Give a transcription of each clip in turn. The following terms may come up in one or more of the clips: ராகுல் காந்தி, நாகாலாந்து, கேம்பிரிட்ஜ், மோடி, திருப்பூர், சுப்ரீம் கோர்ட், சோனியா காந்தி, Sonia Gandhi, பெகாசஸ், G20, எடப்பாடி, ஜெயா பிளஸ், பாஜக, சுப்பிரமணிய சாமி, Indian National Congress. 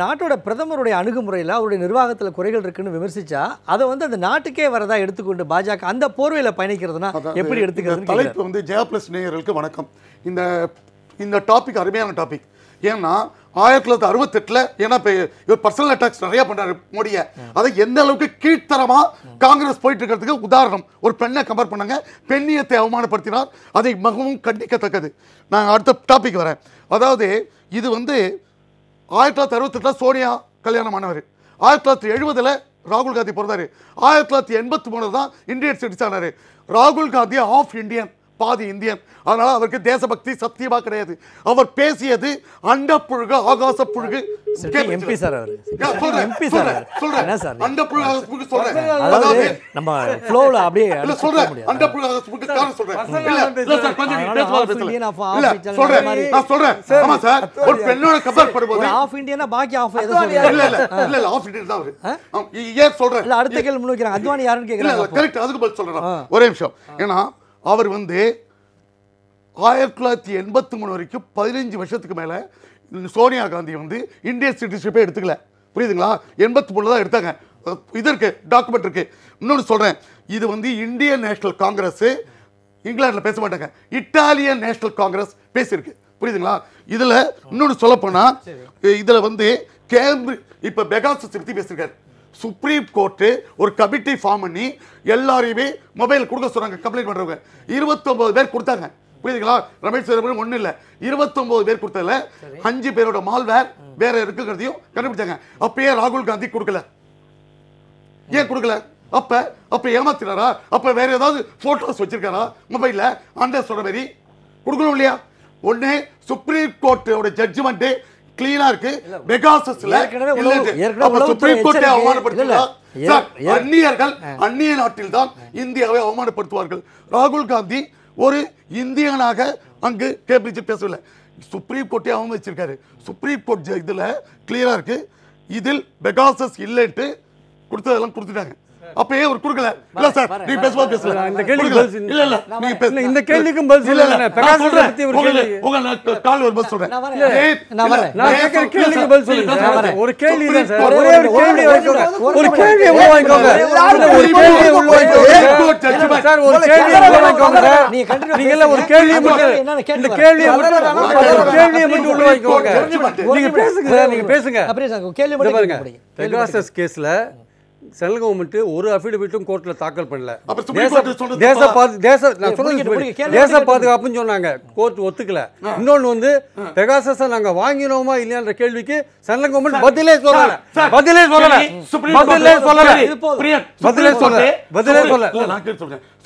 நாட்டோட பிரதமருடைய அணுகுமுறையில அவருடைய நிர்வாகத்துல குறைகள் இருக்குன்னு விமர்சிச்சா அதை வந்து அந்த நாட்டுக்கே வரதா எடுத்துக்கொண்டு பாஜக அந்த போர்வையில பயணிக்கிறதுனா எப்படி எடுத்துக்கிறது? தலைப்பு வந்து ஜெயா பிளஸ் நேயர்களுக்கு வணக்கம். இந்த டாபிக் அருமையான டாபிக். ஏன்னா 1968 ஏன்னா இவர் பர்சனல் அட்டாக்ஸ் நிறைய பண்றாரு மோடியை. அதை எந்த அளவுக்கு கீழ்த்தரமா காங்கிரஸ் போயிட்டு இருக்கிறதுக்கு உதாரணம். ஒரு பெண்ணை கம்பேர் பண்ணாங்க, பெண்ணியத்தை அவமானப்படுத்தினார், அதை மிகவும் கண்டிக்கத்தக்கது. நான் அடுத்த டாபிக் வரேன். அதாவது இது வந்து 1968 சோனியா கல்யாணம் ஆனவர், 1970 ராகுல் காந்தி பிறந்தாரு, 1983 தான் இந்தியன் சிட்டிசன் ஆனாரு. ராகுல் காந்தி ஆஃப் இந்தியன், பாதி இந்தியன், அதனால அவருக்கு தேசபக்தி சத்தியமா கிடையாது. அவர் பேசியது அண்ட புழுகு ஆகாச புழுகு. எம்பி சார், ஒரே நிமிஷம். ஏன்னா அவர் வந்து 1983 வரைக்கும் 15 வருஷத்துக்கு மேலே சோனியா காந்தி வந்து இந்தியன் சிட்டிசன்ஷிப்பே எடுத்துக்கல, புரியுதுங்களா? 83 தான் எடுத்தாங்க. இது இருக்குது, டாக்குமெண்ட் இருக்குது. இன்னொன்று சொல்கிறேன், இது வந்து இந்தியன் நேஷனல் காங்கிரஸ் இங்கிலாண்டில் பேச மாட்டாங்க, இட்டாலியன் நேஷனல் காங்கிரஸ் பேசியிருக்கு, புரியுதுங்களா? இதில் இன்னொன்று சொல்லப்போனால் இதில் வந்து இப்போ பெகாசஸ் பற்றி பேசியிருக்காரு. சுப்ரீம் கோர்ட்டு ஒரு கமிட்டி ஃபார்ம் பண்ணி எல்லாரையுமே மொபைல் கொடுக்க சொன்னாங்க. கம்ப்ளைண்ட் பண்ணுறவங்க 29 பேர் கொடுத்தாங்க, புரியுதுங்களா? ரமேஷ் சேரமணி ஒன்றும் இல்லை, 29 பேர் கொடுத்ததில்ல 5 பேரோட மால்வேர் வேற இருக்குங்கிறதையும் கண்டுபிடிச்சாங்க. அப்பயே ராகுல் காந்தி கொடுக்கல, ஏன் கொடுக்கல? அப்போ ஏமாத்தினாரா? அப்போ வேற ஏதாவது ஃபோட்டோஸ் வச்சிருக்காரா மொபைலில்? அந்த சொல்கிற மாதிரி கொடுக்கணும் இல்லையா? ஒன்று சுப்ரீம் கோர்ட்டோட ஜட்ஜ்மெண்ட்டு கிளீனா இருக்கு, பெகாசஸ்ல சுப்ரீம் கோர்ட்டை அவமானப்படுத்தினார்கள். அந்நிய நாட்டில் தான் இந்தியாவை அவமானப்படுத்துவார்கள். ராகுல் காந்தி ஒரு இந்தியனாக அங்கு கேம்பிரிட்ஜ் பேசவில்லை, சுப்ரீம் கோர்ட்டை அவமதிச்சிருக்காரு. சுப்ரீம் கோர்ட் இதுல கிளியரா இருக்கு, இதில் பெகாசஸ் இல்லைட்டு கொடுத்ததெல்லாம் கொடுத்துட்டாங்க. அப்பயே ஒரு குறுக்கல இல்ல சார், நீ பேசுவா பேசல, இந்த கேள்விக்கு இல்ல இல்ல நீ பேசல, இந்த கேள்விக்கு பதில் இல்ல. பிரகாஷ் பத்தி ஒரு கேள்வி, உங்க கால் ஒரு பஸ் சொல்றேன் நான் வரேன். நான் கேக்குற கேள்விக்கு பதில் சொல்லுங்க. ஒரு கேள்வி இல்ல சார், ஒரே ஒரு கேள்வி வைக்கோங்க, ஒரு கேள்வி உள்வாங்கிக்கோங்க, ஒரு கேள்வி உள்வாங்கிக்கோங்க சார், ஒரு கேள்வி உள்வாங்கிக்கோங்க. நீ கண்டினியூ இல்ல, ஒரு கேள்வி மட்டும், இந்த கேள்வி ஒரு கேள்வி மட்டும் உள்வாங்கிக்கோங்க. நீங்க பேசுங்க சார், நீங்க பேசுங்க. அப்படியே சார் கேள்வி மட்டும் பாருங்க. பெகாசஸ் கேஸ்ல சென்ட்ரல் கவர்மெண்ட் ஒரு அஃபிடவிட்டும் கோர்ட்ல தாக்கல் பண்ணல. தேச பாதுகாப்புன்னு சொன்னாங்க, கோர்ட் ஒத்துக்கல. இன்னொன்னு வந்து பெகாசஸை நாங்க வாங்கினோமா இல்லையான்ற கேள்விக்கு சென்ட்ரல் கவர்மெண்ட் பதிலே சொல்லல.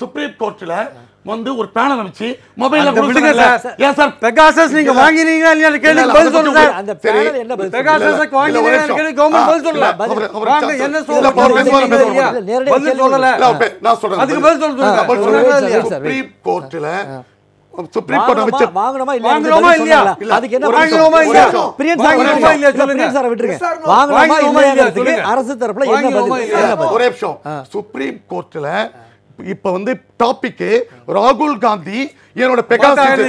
சுப்ரீம் கோர்ட்ல வந்து ஒரு பேனல் அமைச்சு மொபைல்ல விடுங்க சார். ஏன் சார் பெகாசஸ் நீங்க வாங்கினீங்களா இல்லையா கேளுங்க, பதில் சொல்லுங்க சார். அந்த பேனல் என்ன பதில்? பெகாசஸக்கு வாங்கினீங்களா கேளுங்க, கவர்மெண்ட் பதில் சொல்லல. வாங்க என்ன சொல்றீங்க? பதில் சொல்லல. நான் சொல்றேன், அதுக்கு பதில் சொல்லுங்க. சுப்ரீம் கோர்ட்ல சுப்ரீம் கோர்ட் அமைச்சு வாங்கனோமா இல்லையா, வாங்கனோமா இல்லையா, அதுக்கு என்ன வாங்கனோமா இல்லையா, பிரியன் வாங்கனோமா இல்லையா சொல்லுங்க சார். விட்டுருங்க, வாங்கனோமா இல்லையாதுக்கு அரசு தரப்புல என்ன பதில்? ஒரே நிமிஷம். சுப்ரீம் கோர்ட்ல இப்ப வந்து டாபிக் ராகுல் காந்தி என்னோட பெகாசஸ் பேசலாம்.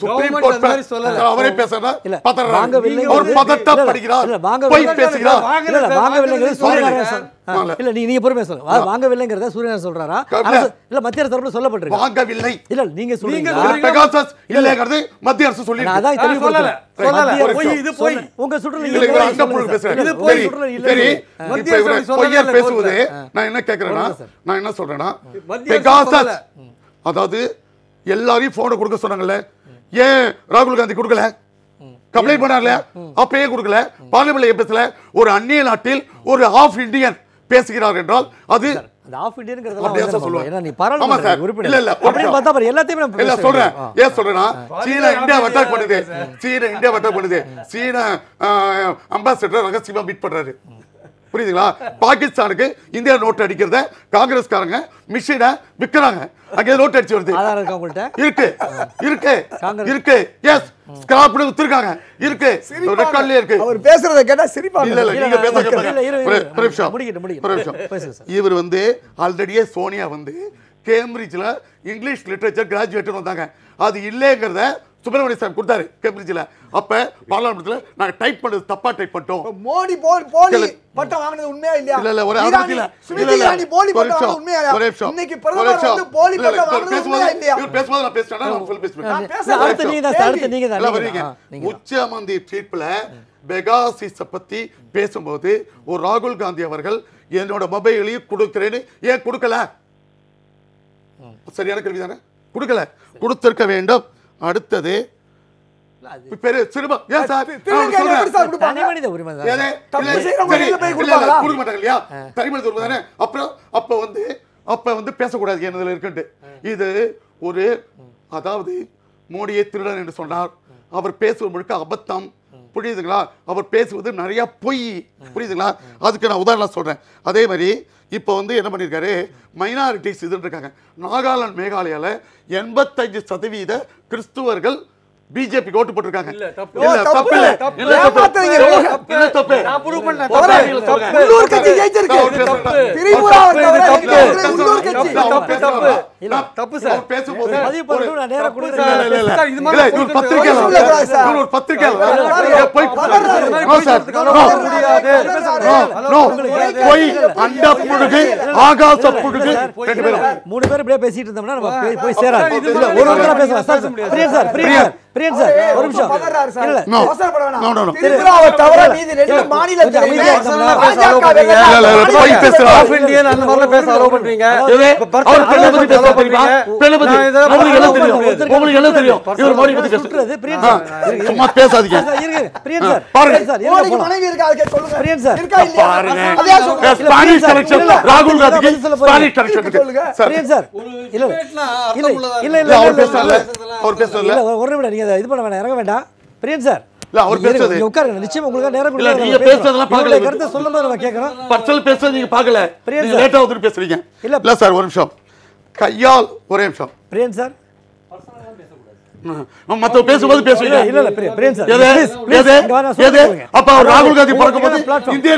சுப்ரீம் கோர்ட் சொல்லல, அவரே பேசறதா இல்ல வாங்கவில்லை, அவர் பதட்டப்படுகிறார், போய் பேசுகிறார். இல்ல வாங்கவில்லைங்கிறது சூரியனார் சொல்றாரு. இல்ல நீங்க பொறுமையா சொல்லுங்க, வாங்கவில்லைங்கறத சூரியனார் சொல்றாரா இல்ல மத்திய அரசு தரப்புல சொல்லப்பட்டிருக்கு? வாங்கவில்லை இல்ல நீங்க சொல்றீங்க பெகாசஸ் இல்லங்கறது மத்திய அரசு சொல்லிருக்கு. அதான் தெளிவா சொல்லல, சொல்லல போய் இது போய் உங்க சுற்றல இல்ல அந்த புள்ள பேசுறாரு, இது போய் சுற்றல இல்ல. சரி மத்திய அரசு போய் பேசுதே. நான் என்ன கேக்குறேன்னா, நான் என்ன சொல்றேன்னா, பெகாசஸ் அதாவது எல்லாரும் போன் கொடுக்க சொன்னாங்கல்ல, ஏன் ராகுல் காந்தி கொடுக்கல? கம்ப்ளைண்ட் பண்ணார்ல, அப்பயே கொடுக்கல, பாராளுமன்ற பேசல. ஒரு அந்நிய நாட்டில் ஒரு ஆஃப் இந்தியன் பேசுகிறார் என்றால் அது ஆஃப் இந்தியன். புரியுதுங்களா? பாகிஸ்தானுக்கு இந்தியா நோட் அடிக்கிறத காங்கிரஸ்காரங்க மிஷினை விற்கிறாங்க. அங்கே நோட் அடிச்சு வருது. இருக்கு இருக்கு இருக்கு. எஸ் ஸ்கிராப்ல உத்திருக்காங்க. இருக்கு ரெக்கார்ட்லயே இருக்கு. அவர் பேசுறத கேட்டா சிரிப்பாங்க. இல்ல இல்ல நீங்க பேச கேட்பாங்க. இவர் வந்து ஆல்ரெடியே சோனியா வந்து கேம்பிரிட்ஜில் இங்கிலீஷ் லிட்ரேச்சர் கிராஜுவேட்னு வந்தாங்க. அது இல்லைங்கிறத சுப்பிரமணிய சாமி கொடுத்தாரு கேம்பிரிட்ஜில். அப்போ பாராளுமன்றத்தில் நாங்கள் டைப் பண்ணது தப்பாக டைப் பண்ணிட்டோம். மோடி போலி பட்டம் வாங்கினது உண்மையா இல்லையா? இல்லை இல்லை ஒரு பேசும்போது நான் பேசுறேன். உச்சமந்தி தீர்ப்பில் பெகாசிஸை பற்றி பேசும்போது ஒரு ராகுல் காந்தி அவர்கள் என்னோட மொபைலையும் கொடுக்குறேன்னு ஏன் கொடுக்கல? சரியான கேள்வி தானே. கொடுக்கல, கொடுத்திருக்க வேண்டும். அடுத்தது பேசக்கூடாது. இது ஒரு அதாவது மோடியை திருடன் என்று சொன்னார். அவர் பேசுவது முழுக்க அபத்தம். புரியுதுங்களா? அவர் பேசுவது நிறைய பொய். புரியுதுங்களா? அதுக்கு நான் உதாரணம் சொல்றேன். அதே மாதிரி இப்போ வந்து என்ன பண்ணியிருக்காரு, மைனாரிட்டிஸ் இதுன்னு இருக்காங்க. நாகாலாந்து மேகாலயாவில் 85% கிறிஸ்துவர்கள் பிஜேபி ஓட்டு போட்டிருக்காங்க. மூணு பேர் இப்படியே பேசிட்டு இருந்தோம்னா போய் சேராது. ஒரு இது பண்ண வேண்டாம், இறங்க வேண்டாம். பிரியன் சார் அவர் பேசுறது உட்காருங்க. நிச்சயம் உங்களுக்கு நேரம் இல்ல. நீங்க பேசுறதெல்லாம் பார்க்கல. கரெக்ட்டா சொல்லும்போது நம்ம கேக்குறோம். பர்சனல் பேசுறது நீங்க பார்க்கல. நீங்க லேட்டா வந்து பேசுறீங்க. இல்ல இல்ல சார் ஒரு நிமிஷம் கையால் ஒரே நிமிஷம். பிரியன் சார் பர்சனலா பேச கூடாது. மத்த பேசும்போது பேசுவீங்க. இல்ல இல்ல பிரியன் சார் எது அப்ப ராகுல் காந்தி பறக்கும்போது இந்திய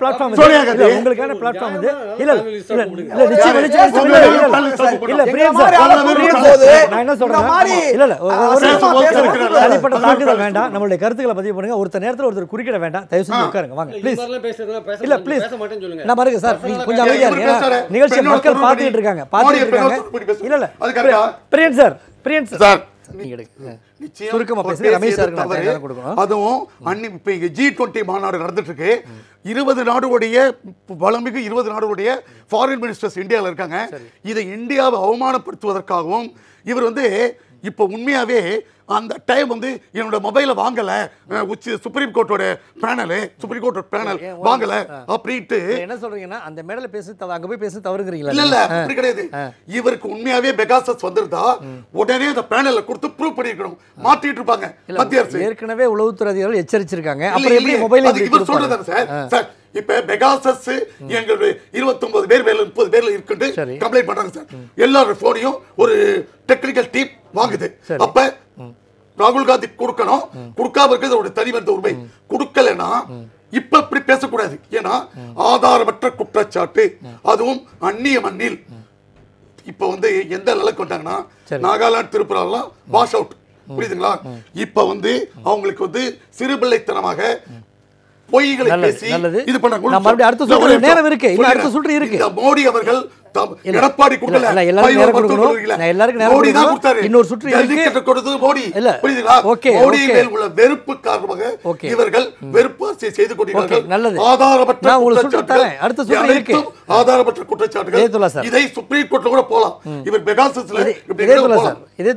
பிளாட்ஃபார்ம் சோனியா காந்தி உங்களுக்கான பிளாட்ஃபார்ம் இது. இல்ல இல்ல இல்ல நிச்சயம் நிச்சயம் இல்ல பிரியன் சார் நான் என்ன சொல்றேன் இல்ல இல்ல தனிப்பட்ட தாக்குதல் வேண்டாம். நம்மளுடைய கருத்துக்களை பதிவு பண்ணுங்க. ஒருத்தர் நேரத்தில் ஒருத்தர் குறுக்கிட வேண்டாம். தயவு செஞ்சு உட்காருங்க. வாங்க ப்ளீஸ். இல்ல ப்ளீஸ் நான் பாருங்க சார் கொஞ்சம் அமைதியா இருங்க. நிகழ்ச்சி மக்கள் பார்த்துட்டு இருக்காங்க இல்ல இல்ல பிரியன் சார் பிரியன் சார் அதுவும் G20 மாநாடு நடந்துட்டு இருக்கு. 20 நாடுகளுடைய வளமிகு 20 நாடுகளுடைய ஃபாரின் மினிஸ்டர்ஸ் இந்தியாவில் இருக்காங்க. இதை இந்தியாவை அவமானப்படுத்துவதற்காகவும் இவர் வந்து இப்போ உண்மையாகவே அந்த டைம் வந்து என்னோட மொபைலை வாங்கலை உச்சி சுப்ரீம் கோர்ட்டோட பேனல் வாங்கலை அப்படின்ட்டு என்ன சொல்றீங்கன்னா அந்த மேடலில் பேசி அங்கே போய் பேசி தவறுங்கிறீங்களா? இல்லை இல்லை அப்படி கிடையாது. இவருக்கு உண்மையாகவே பெகாசஸ் வந்திருந்தா உடனே அந்த பேனலில் கொடுத்து ப்ரூவ் பண்ணியிருக்கணும். மாற்றிட்டு இருப்பாங்க மத்திய அரசு. ஏற்கனவே உளவுத்துறை அதிகாரிகள் எச்சரிச்சிருக்காங்க. அப்புறம் எப்படி மொபைல் இவர் சொல்றதாங்க சார் சார் இப்ப பெகாசஸ் எங்களுடைய 29 பேர் 30 பேர்ல இருக்குன்னு கம்ப்ளைண்ட் பண்றாங்க சார். எல்லாரும் போனையும் ஒரு டெக்னிக்கல் டீம் வாங்குது. அப்ப ராகுல் காந்தி கொடுக்கணும். கொடுக்காம இருக்கிறது அவருடைய தனிமனித உரிமை. கொடுக்கலன்னா இப்ப இப்படி பேசக்கூடாது. ஏன்னா ஆதாரமற்ற குற்றச்சாட்டு, அதுவும் அந்நிய மண்ணில். இப்ப வந்து எந்த அளவுக்கு வந்தாங்கன்னா நாகாலாந்து திருப்பூர்லாம் வாஷ் அவுட். புரியுதுங்களா? இப்ப வந்து அவங்களுக்கு வந்து சிறுபிள்ளைத்தனமாக பொய்களை பேசி இது பண்ண அடுத்த மோடி அவர்கள் எடப்பாடி வெறுப்பு காரணமாக இவர்கள் வெறுப்பாசி செய்து கொண்டிருக்கிறார்கள். இதை சுப்ரீம் கோர்ட்ல கூட போலாம். இவர் பெகாசஸ்ல